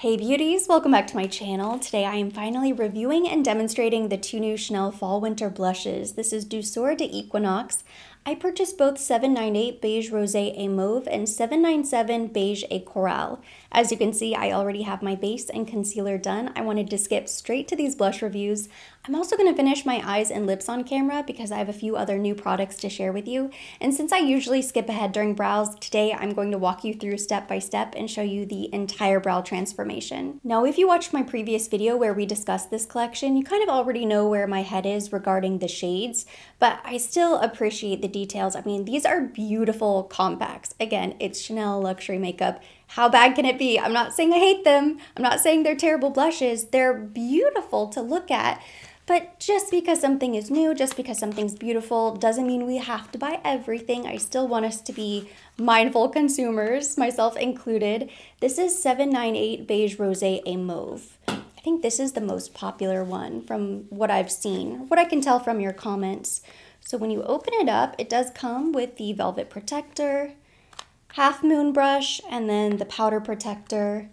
Hey beauties, welcome back to my channel. Today I am finally reviewing and demonstrating the two new Chanel Fall Winter blushes. This is Douceur d'Equinoxe. I purchased both 798 Beige Rose et Mauve and 797 Beige et Corail. As you can see, I already have my base and concealer done. I wanted to skip straight to these blush reviews. I'm also going to finish my eyes and lips on camera because I have a few other new products to share with you. And since I usually skip ahead during brows, today I'm going to walk you through step by step and show you the entire brow transformation. Now, if you watched my previous video where we discussed this collection, you kind of already know where my head is regarding the shades, but I still appreciate the details. I mean, these are beautiful compacts. Again, it's Chanel luxury makeup. How bad can it be? I'm not saying I hate them. I'm not saying they're terrible blushes. They're beautiful to look at. But just because something is new, just because something's beautiful, doesn't mean we have to buy everything. I still want us to be mindful consumers, myself included. This is 798 Beige Rose et Mauve. I think this is the most popular one from what I've seen, what I can tell from your comments. So when you open it up, it does come with the velvet protector, half moon brush, and then the powder protector.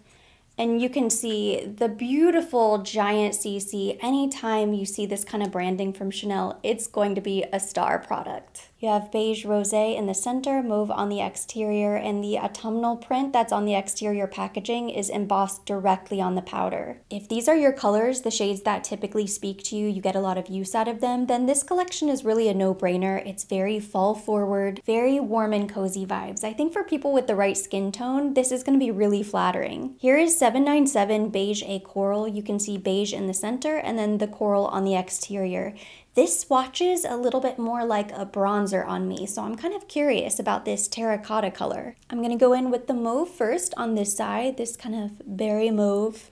And you can see the beautiful giant CC. Anytime you see this kind of branding from Chanel, it's going to be a star product. You have beige rosé in the center, mauve on the exterior, and the autumnal print that's on the exterior packaging is embossed directly on the powder. If these are your colors, the shades that typically speak to you, you get a lot of use out of them, then this collection is really a no-brainer. It's very fall forward, very warm and cozy vibes. I think for people with the right skin tone, this is gonna be really flattering. Here is 797 Beige et Coral. You can see beige in the center and then the coral on the exterior. This swatches a little bit more like a bronzer on me, so I'm kind of curious about this terracotta color. I'm gonna go in with the mauve first on this side, this kind of berry mauve,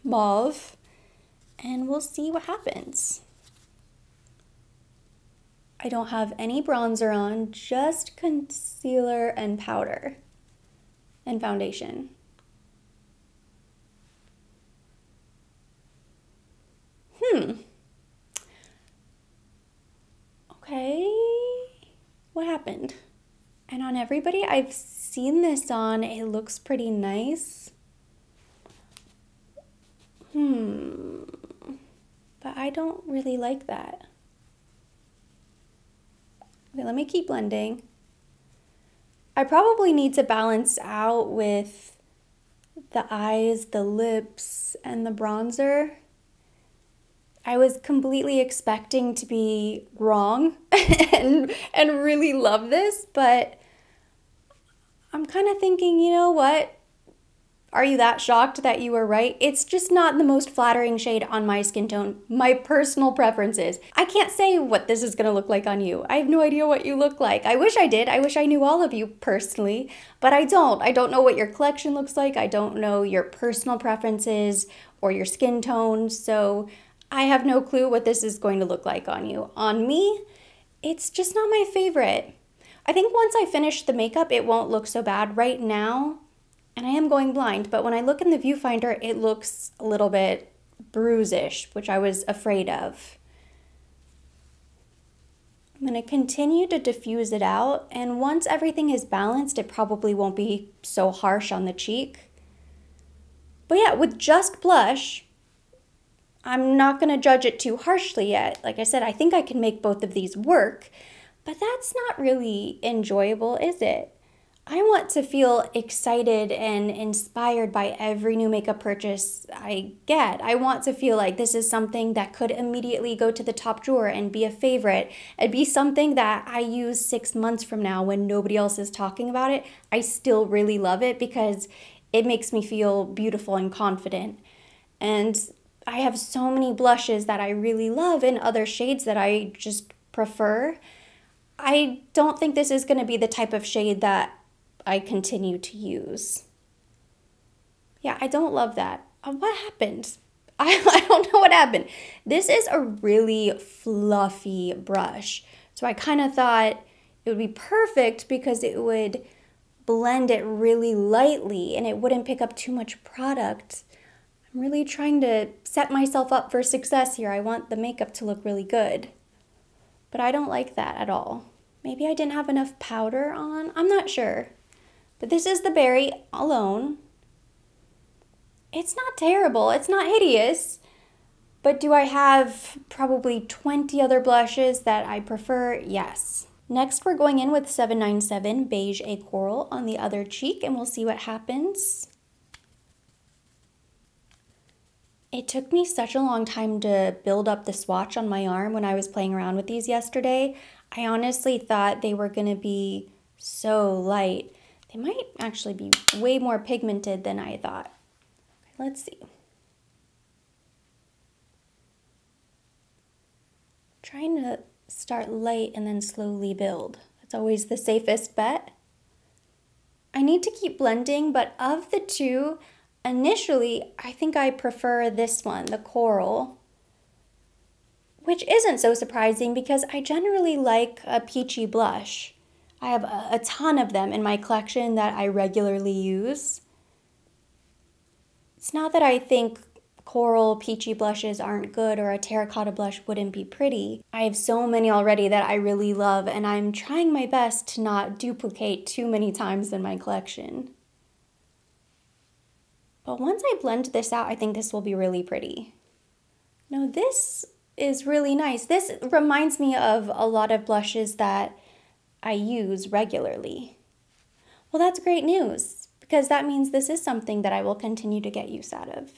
and we'll see what happens. I don't have any bronzer on, just concealer and powder and foundation. Okay, what happened? And on everybody I've seen this on, it looks pretty nice. But I don't really like that. Okay, let me keep blending. I probably need to balance out with the eyes, the lips, and the bronzer. I was completely expecting to be wrong and really love this, but I'm kind of thinking, you know what? Are you that shocked that you were right? It's just not the most flattering shade on my skin tone, my personal preferences. I can't say what this is gonna look like on you. I have no idea what you look like. I wish I did. I wish I knew all of you personally, but I don't. I don't know what your collection looks like. I don't know your personal preferences or your skin tone, so I have no clue what this is going to look like on you. On me, it's just not my favorite. I think once I finish the makeup, it won't look so bad right now. And I am going blind, but when I look in the viewfinder, it looks a little bit bruisish, which I was afraid of. I'm gonna continue to diffuse it out. And once everything is balanced, it probably won't be so harsh on the cheek. But yeah, with just blush, I'm not gonna judge it too harshly yet. Like I said, I think I can make both of these work, but that's not really enjoyable, is it? I want to feel excited and inspired by every new makeup purchase I get. I want to feel like this is something that could immediately go to the top drawer and be a favorite. It'd be something that I use 6 months from now when nobody else is talking about it. I still really love it because it makes me feel beautiful and confident. And I have so many blushes that I really love and other shades that I just prefer. I don't think this is going to be the type of shade that I continue to use. Yeah, I don't love that. What happened? I don't know what happened. This is a really fluffy brush. So I kind of thought it would be perfect because it would blend it really lightly and it wouldn't pick up too much product. I'm really trying to set myself up for success here. I want the makeup to look really good, but I don't like that at all. Maybe I didn't have enough powder on. I'm not sure, but this is the berry alone. it's not terrible, it's not hideous, but do I have probably 20 other blushes that I prefer? Yes. Next, we're going in with 797 Beige et Corail on the other cheek, and we'll see what happens. It took me such a long time to build up the swatch on my arm when I was playing around with these yesterday. I honestly thought they were gonna be so light. They might actually be way more pigmented than I thought. Let's see. Trying to start light and then slowly build. That's always the safest bet. I need to keep blending, but of the two, initially, I think I prefer this one, the coral, which isn't so surprising because I generally like a peachy blush. I have a ton of them in my collection that I regularly use. It's not that I think coral peachy blushes aren't good or a terracotta blush wouldn't be pretty. I have so many already that I really love, and I'm trying my best to not duplicate too many times in my collection. But once I blend this out, I think this will be really pretty. Now this is really nice. This reminds me of a lot of blushes that I use regularly. Well, that's great news, because that means this is something that I will continue to get use out of.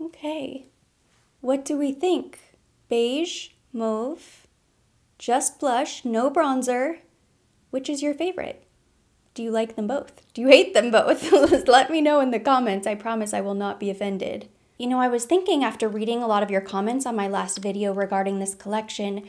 Okay, what do we think? Beige, mauve, just blush, no bronzer. Which is your favorite? Do you like them both? Do you hate them both? Let me know in the comments. I promise I will not be offended. You know, I was thinking after reading a lot of your comments on my last video regarding this collection,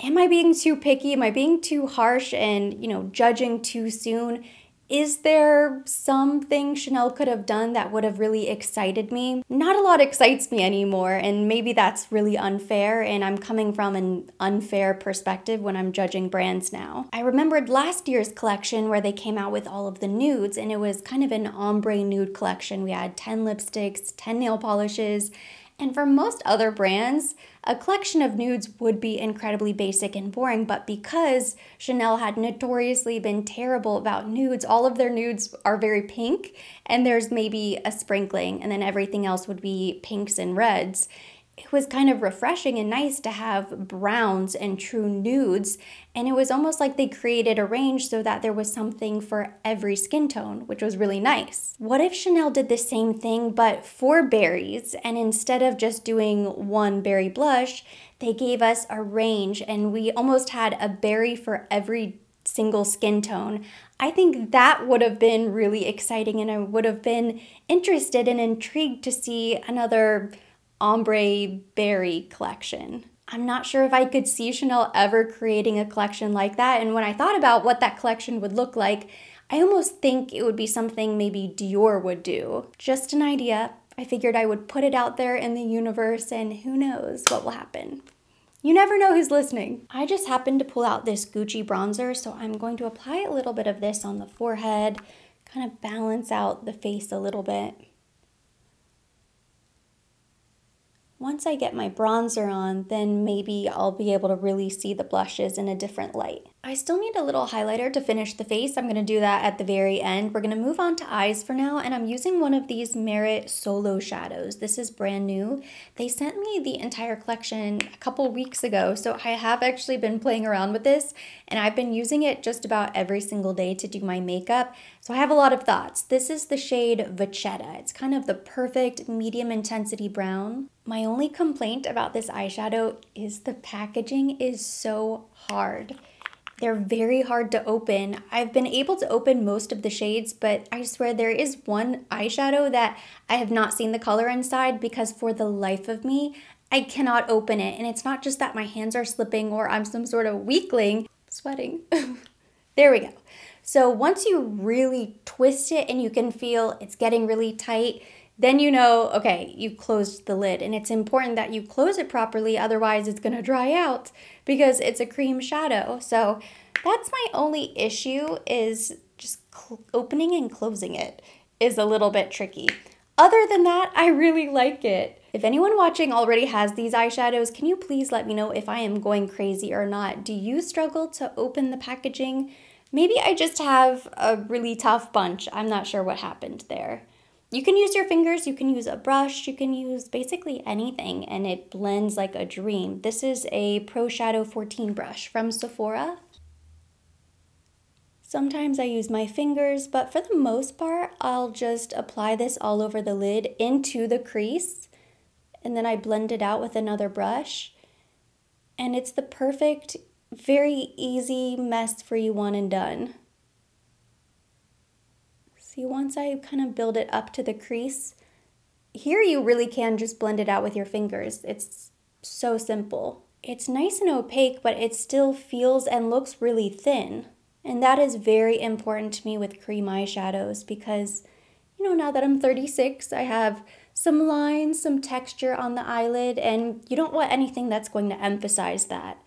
am I being too picky? Am I being too harsh and, you know, judging too soon? Is there something Chanel could have done that would have really excited me? Not a lot excites me anymore, and maybe that's really unfair, and I'm coming from an unfair perspective when I'm judging brands now. I remembered last year's collection where they came out with all of the nudes, and it was kind of an ombre nude collection. We had 10 lipsticks, 10 nail polishes, and for most other brands, a collection of nudes would be incredibly basic and boring, but because Chanel had notoriously been terrible about nudes, all of their nudes are very pink, and there's maybe a sprinkling, and then everything else would be pinks and reds. It was kind of refreshing and nice to have browns and true nudes, and it was almost like they created a range so that there was something for every skin tone, which was really nice. What if Chanel did the same thing but for berries, and instead of just doing one berry blush, they gave us a range and we almost had a berry for every single skin tone? I think that would have been really exciting, and I would have been interested and intrigued to see another ombre berry collection. I'm not sure if I could see Chanel ever creating a collection like that, and when I thought about what that collection would look like, I almost think it would be something maybe Dior would do. Just an idea. I figured I would put it out there in the universe, and who knows what will happen. You never know who's listening. I just happened to pull out this Gucci bronzer, so I'm going to apply a little bit of this on the forehead, kind of balance out the face a little bit. Once I get my bronzer on, then maybe I'll be able to really see the blushes in a different light. I still need a little highlighter to finish the face. I'm gonna do that at the very end. We're gonna move on to eyes for now, and I'm using one of these Merit Solo Shadows. This is brand new. They sent me the entire collection a couple weeks ago, so I have actually been playing around with this, and I've been using it just about every single day to do my makeup, so I have a lot of thoughts. This is the shade Vachetta. It's kind of the perfect medium intensity brown. My only complaint about this eyeshadow is the packaging is so hard. They're very hard to open. I've been able to open most of the shades, but I swear there is one eyeshadow that I have not seen the color inside because for the life of me, I cannot open it. And it's not just that my hands are slipping or I'm some sort of weakling. I'm sweating. There we go. So once you really twist it and you can feel it's getting really tight, then you know, okay, you closed the lid, and it's important that you close it properly, otherwise it's gonna dry out because it's a cream shadow. So that's my only issue, is just opening and closing it is a little bit tricky. Other than that, I really like it. If anyone watching already has these eyeshadows, can you please let me know if I am going crazy or not? Do you struggle to open the packaging? Maybe I just have a really tough bunch. I'm not sure what happened there. You can use your fingers, you can use a brush, you can use basically anything, and it blends like a dream. This is a Pro Shadow 14 brush from Sephora. Sometimes I use my fingers, but for the most part, I'll just apply this all over the lid into the crease, and then I blend it out with another brush. And it's the perfect, very easy, mess-free one and done. See, once I kind of build it up to the crease, here you really can just blend it out with your fingers. It's so simple. It's nice and opaque, but it still feels and looks really thin. And that is very important to me with cream eyeshadows because, you know, now that I'm 36, I have some lines, some texture on the eyelid, and you don't want anything that's going to emphasize that.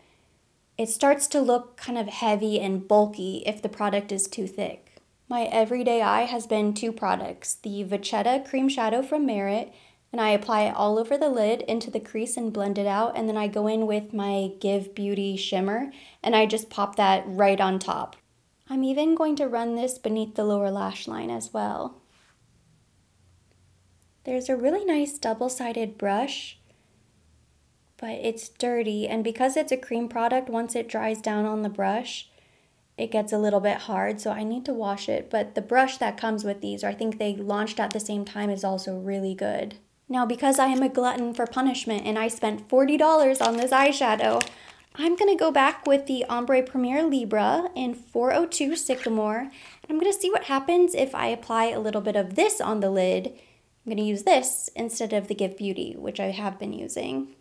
It starts to look kind of heavy and bulky if the product is too thick. My everyday eye has been two products, the Vachetta Cream Shadow from Merit, and I apply it all over the lid into the crease and blend it out, and then I go in with my Give Beauty Shimmer, and I just pop that right on top. I'm even going to run this beneath the lower lash line as well. There's a really nice double-sided brush, but it's dirty, and because it's a cream product, once it dries down on the brush, it gets a little bit hard, so I need to wash it, but the brush that comes with these, or I think they launched at the same time, is also really good. Now, because I am a glutton for punishment and I spent $40 on this eyeshadow, I'm gonna go back with the Ombre Premiere Libre in 402 Sycamore, and I'm gonna see what happens if I apply a little bit of this on the lid. I'm gonna use this instead of the Give Beauty, which I have been using.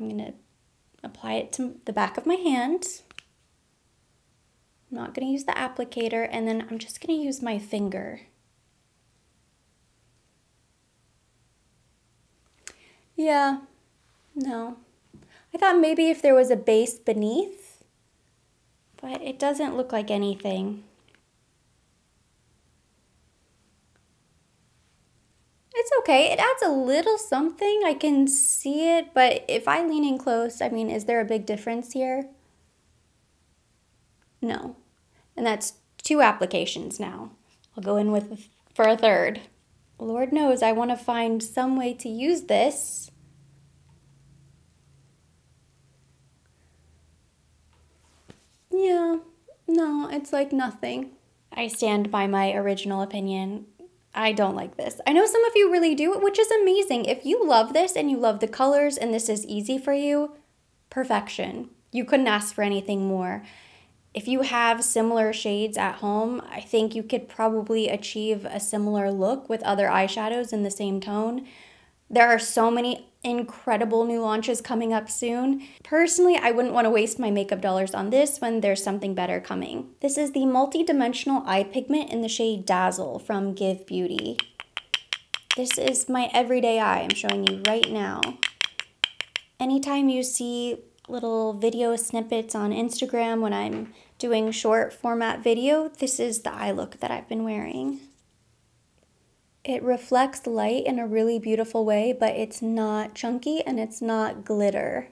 I'm gonna apply it to the back of my hand. I'm not going to use the applicator, and then I'm just going to use my finger. Yeah, no. I thought maybe if there was a base beneath, but it doesn't look like anything. It's okay, it adds a little something, I can see it, but if I lean in close, I mean, is there a big difference here? No. And that's two applications now. I'll go in for a third. Lord knows I want to find some way to use this. Yeah, no, it's like nothing. I stand by my original opinion. I don't like this. I know some of you really do, which is amazing. If you love this and you love the colors and this is easy for you, perfection. You couldn't ask for anything more. If you have similar shades at home, I think you could probably achieve a similar look with other eyeshadows in the same tone. There are so many incredible new launches coming up soon. Personally, I wouldn't want to waste my makeup dollars on this when there's something better coming. This is the multi-dimensional eye pigment in the shade Dazzle from Give Beauty. This is my everyday eye I'm showing you right now. Anytime you see little video snippets on Instagram when I'm doing short format video, this is the eye look that I've been wearing. It reflects light in a really beautiful way, but it's not chunky and it's not glitter,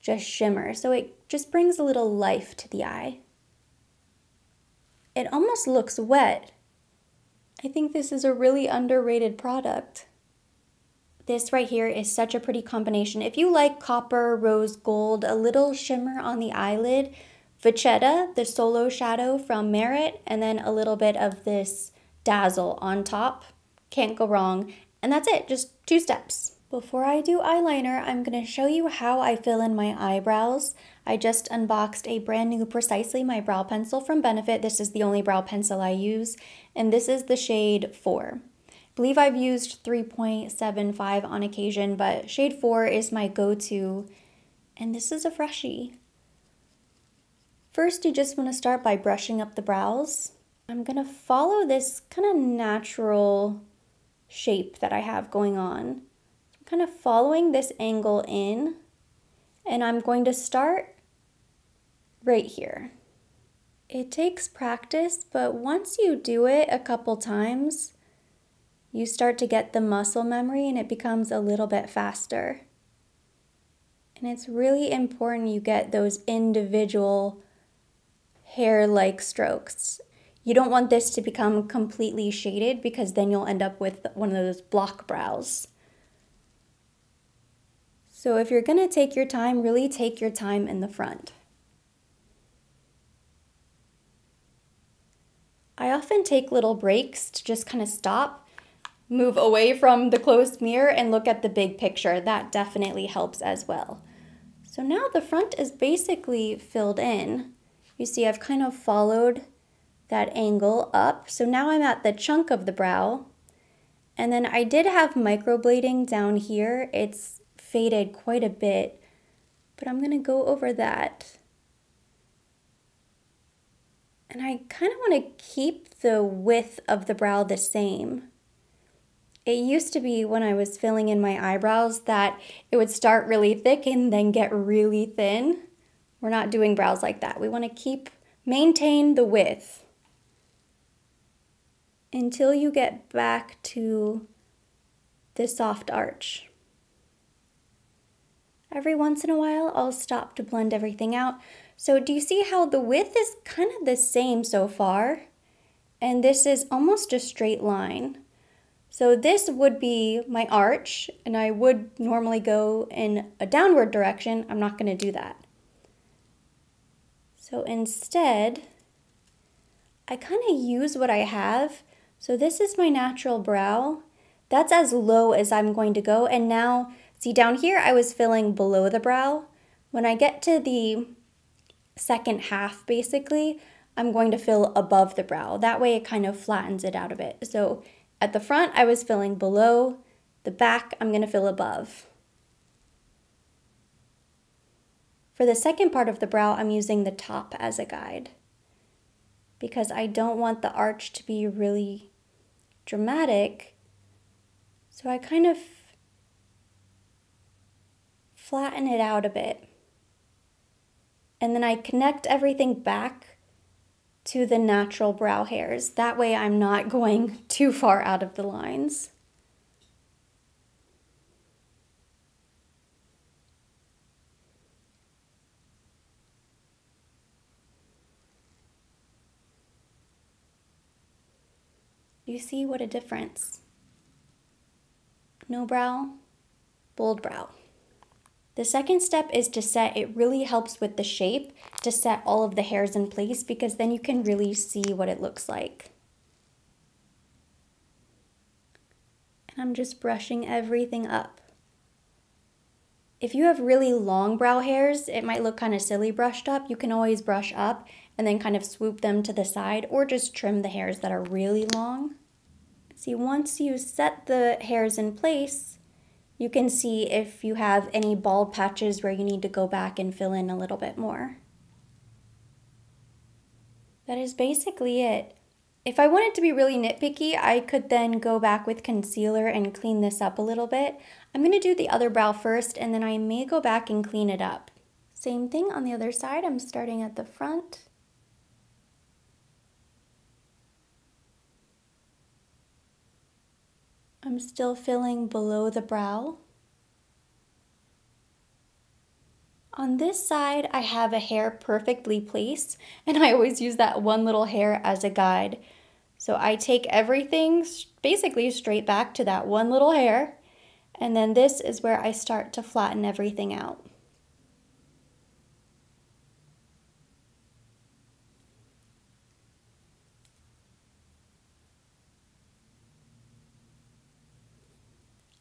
just shimmer. So it just brings a little life to the eye. It almost looks wet. I think this is a really underrated product. This right here is such a pretty combination. If you like copper, rose gold, a little shimmer on the eyelid, Vachetta, the Solo Shadow from Merit, and then a little bit of this Dazzle on top, can't go wrong. And that's it, just two steps. Before I do eyeliner, I'm gonna show you how I fill in my eyebrows. I just unboxed a brand new Precisely My Brow Pencil from Benefit. This is the only brow pencil I use, and this is the shade 4. I believe I've used 3.75 on occasion, but shade 4 is my go-to, and this is a freshie. First, you just wanna start by brushing up the brows. I'm gonna follow this kind of natural shape that I have going on. I'm kind of following this angle in, and I'm going to start right here. It takes practice, but once you do it a couple times, you start to get the muscle memory and it becomes a little bit faster. And it's really important you get those individual hair-like strokes. You don't want this to become completely shaded because then you'll end up with one of those block brows. So if you're gonna take your time, really take your time in the front. I often take little breaks to just kind of stop, move away from the closed mirror and look at the big picture. That definitely helps as well. So now the front is basically filled in. You see, I've kind of followed that angle up. So now I'm at the chunk of the brow. And then I did have microblading down here. It's faded quite a bit, but I'm gonna go over that. And I kind of want to keep the width of the brow the same. It used to be when I was filling in my eyebrows that it would start really thick and then get really thin. We're not doing brows like that. We want to maintain the width until you get back to the soft arch. Every once in a while, I'll stop to blend everything out. So do you see how the width is kind of the same so far? And this is almost a straight line. So this would be my arch, and I would normally go in a downward direction. I'm not going to do that. So instead, I kind of use what I have. So this is my natural brow. That's as low as I'm going to go. And now, see down here, I was filling below the brow. When I get to the second half, basically, I'm going to fill above the brow. That way it kind of flattens it out a bit. So at the front, I was filling below. The back, I'm going to fill above. For the second part of the brow, I'm using the top as a guide because I don't want the arch to be really dramatic. So I kind of flatten it out a bit. And then I connect everything back to the natural brow hairs. That way I'm not going too far out of the lines. You see what a difference? No brow, bold brow. The second step is to set. It really helps with the shape to set all of the hairs in place because then you can really see what it looks like. And I'm just brushing everything up. If you have really long brow hairs, it might look kind of silly brushed up. You can always brush up and then kind of swoop them to the side or just trim the hairs that are really long. See, once you set the hairs in place, you can see if you have any bald patches where you need to go back and fill in a little bit more. That is basically it. If I wanted to be really nitpicky, I could then go back with concealer and clean this up a little bit. I'm going to do the other brow first, and then I may go back and clean it up. Same thing on the other side. I'm starting at the front. I'm still filling below the brow. On this side, I have a hair perfectly placed, and I always use that one little hair as a guide. So I take everything basically straight back to that one little hair, and then this is where I start to flatten everything out.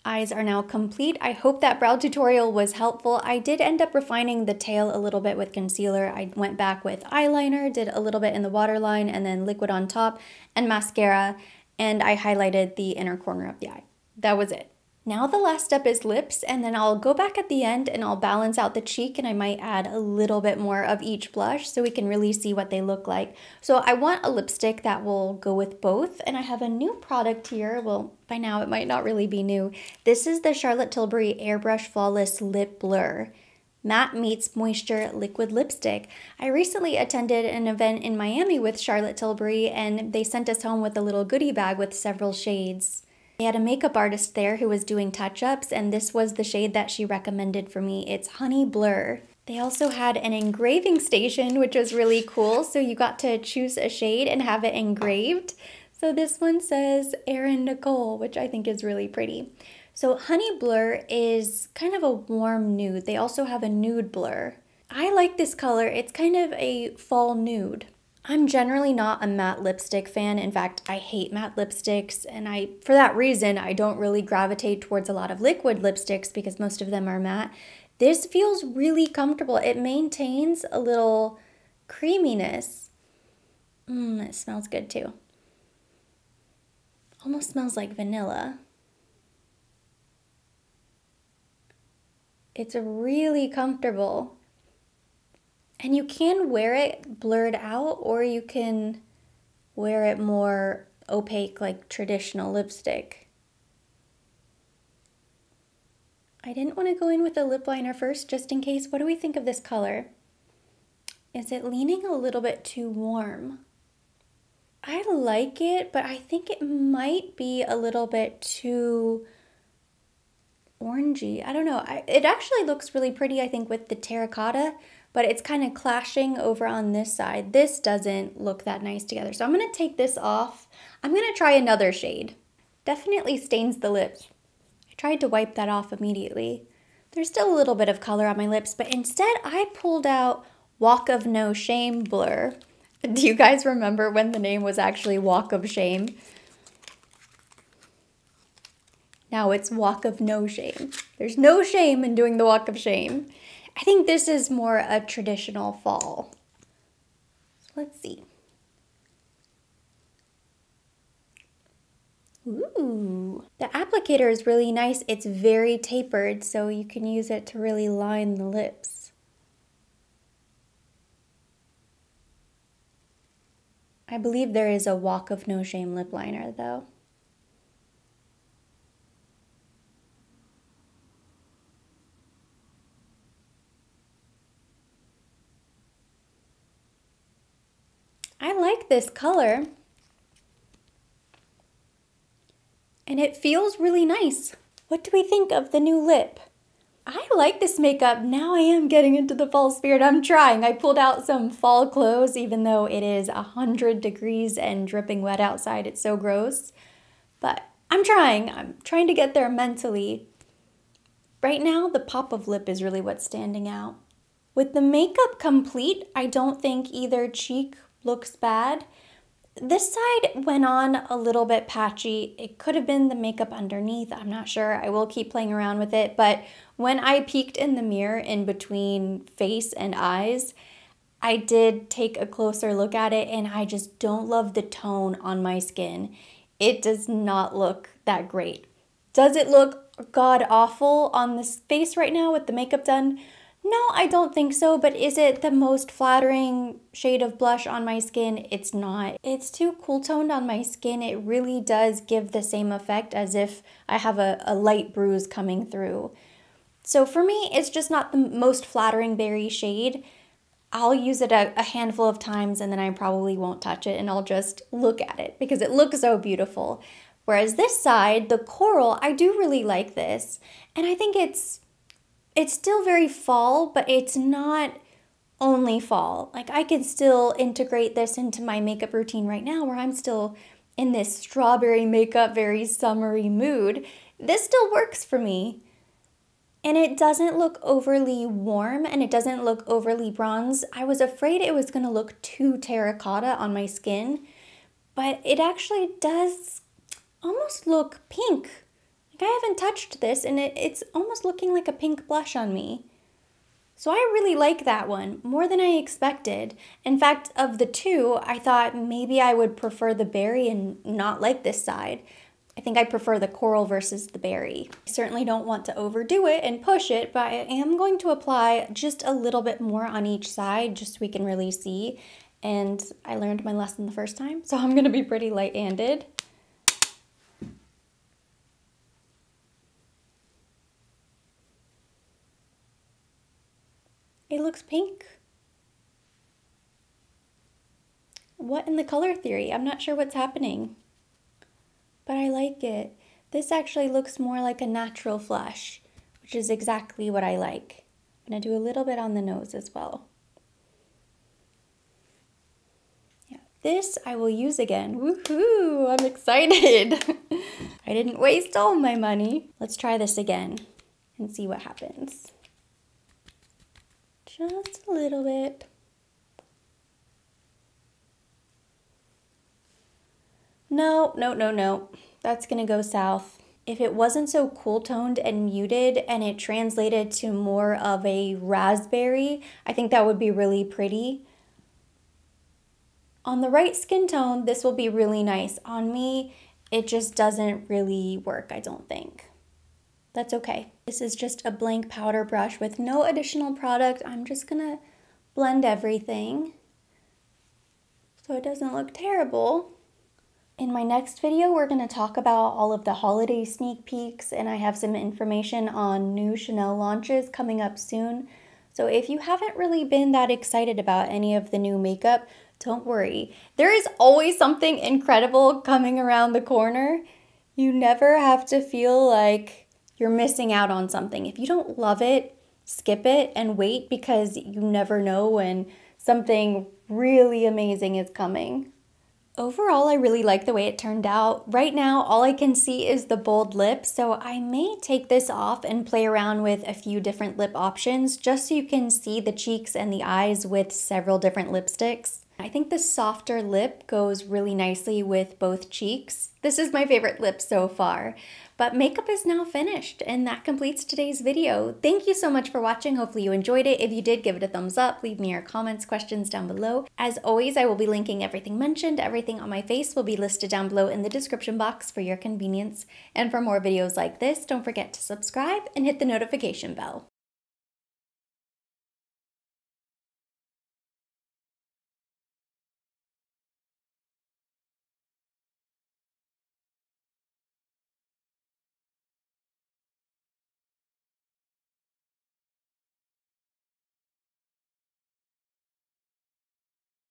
Eyes are now complete. I hope that brow tutorial was helpful. I did end up refining the tail a little bit with concealer. I went back with eyeliner, did a little bit in the waterline, and then liquid on top and mascara, and I highlighted the inner corner of the eye. That was it. Now the last step is lips, and then I'll go back at the end and I'll balance out the cheek, and I might add a little bit more of each blush so we can really see what they look like. So I want a lipstick that will go with both, and I have a new product here. Well, by now it might not really be new. This is the Charlotte Tilbury Airbrush Flawless Lip Blur. Matte meets moisture liquid lipstick. I recently attended an event in Miami with Charlotte Tilbury, and they sent us home with a little goodie bag with several shades. They had a makeup artist there who was doing touch-ups, and this was the shade that she recommended for me. It's Honey Blur. They also had an engraving station, which was really cool. So you got to choose a shade and have it engraved. So this one says Erin Nicole, which I think is really pretty. So Honey Blur is kind of a warm nude. They also have a nude blur. I like this color. It's kind of a fall nude. I'm generally not a matte lipstick fan. In fact, I hate matte lipsticks, and for that reason, I don't really gravitate towards a lot of liquid lipsticks because most of them are matte. This feels really comfortable. It maintains a little creaminess. It smells good too. Almost smells like vanilla. It's really comfortable. And you can wear it blurred out, or you can wear it more opaque like traditional lipstick. I didn't want to go in with a lip liner first just in case. What do we think of this color? Is it leaning a little bit too warm? I like it, but I think it might be a little bit too orangey. I don't know. It actually looks really pretty, I think, with the terracotta, but it's kind of clashing over on this side. This doesn't look that nice together. So I'm going to take this off. I'm going to try another shade. Definitely stains the lips. I tried to wipe that off immediately. There's still a little bit of color on my lips, but instead I pulled out Walk of No Shame Blur. Do you guys remember when the name was actually Walk of Shame? Now it's Walk of No Shame. There's no shame in doing the Walk of Shame. I think this is more a traditional fall. So let's see. Ooh, the applicator is really nice. It's very tapered, so you can use it to really line the lips. I believe there is a Walk of No Shame lip liner though. I like this color, and it feels really nice. What do we think of the new lip? I like this makeup. Now I am getting into the fall spirit. I'm trying. I pulled out some fall clothes, even though it is 100 degrees and dripping wet outside. It's so gross, but I'm trying. I'm trying to get there mentally. Right now, the pop of lip is really what's standing out. With the makeup complete, I don't think either cheek looks bad. This side went on a little bit patchy. It could have been the makeup underneath. I'm not sure. I will keep playing around with it. But when I peeked in the mirror in between face and eyes, I did take a closer look at it, and I just don't love the tone on my skin. It does not look that great. Does it look god awful on this face right now with the makeup done? No, I don't think so, but is it the most flattering shade of blush on my skin? It's not. It's too cool toned on my skin. It really does give the same effect as if I have a light bruise coming through. So for me, it's just not the most flattering berry shade. I'll use it a handful of times and then I probably won't touch it, and I'll just look at it because it looks so beautiful. Whereas this side, the coral, I do really like this, and I think it's still very fall, but it's not only fall. Like, I can still integrate this into my makeup routine right now where I'm still in this strawberry makeup, very summery mood. This still works for me. And it doesn't look overly warm, and it doesn't look overly bronze. I was afraid it was gonna look too terracotta on my skin, but it actually does almost look pink. Like, I haven't touched this, and it's almost looking like a pink blush on me. So I really like that one, more than I expected. In fact, of the two, I thought maybe I would prefer the berry and not like this side. I think I prefer the coral versus the berry. I certainly don't want to overdo it and push it, but I am going to apply just a little bit more on each side just so we can really see. And I learned my lesson the first time, so I'm gonna be pretty light-handed. It looks pink. What in the color theory? I'm not sure what's happening, but I like it. This actually looks more like a natural flush, which is exactly what I like. I'm going to do a little bit on the nose as well. Yeah, this I will use again. Woohoo! I'm excited! I didn't waste all my money. Let's try this again and see what happens. Just a little bit. No, no, no, no. That's gonna go south. If it wasn't so cool-toned and muted and it translated to more of a raspberry, I think that would be really pretty. On the right skin tone, this will be really nice. On me, it just doesn't really work, I don't think. That's okay. This is just a blank powder brush with no additional product. I'm just gonna blend everything so it doesn't look terrible. In my next video, we're going to talk about all of the holiday sneak peeks, and I have some information on new Chanel launches coming up soon. So if you haven't really been that excited about any of the new makeup, don't worry. There is always something incredible coming around the corner. You never have to feel like you're missing out on something. If you don't love it, skip it and wait, because you never know when something really amazing is coming. Overall, I really like the way it turned out. Right now, all I can see is the bold lip, so I may take this off and play around with a few different lip options just so you can see the cheeks and the eyes with several different lipsticks. I think the softer lip goes really nicely with both cheeks. This is my favorite lip so far, but makeup is now finished, and that completes today's video. Thank you so much for watching. Hopefully you enjoyed it. If you did, give it a thumbs up. Leave me your comments, questions down below. As always, I will be linking everything mentioned. Everything on my face will be listed down below in the description box for your convenience. And for more videos like this, don't forget to subscribe and hit the notification bell.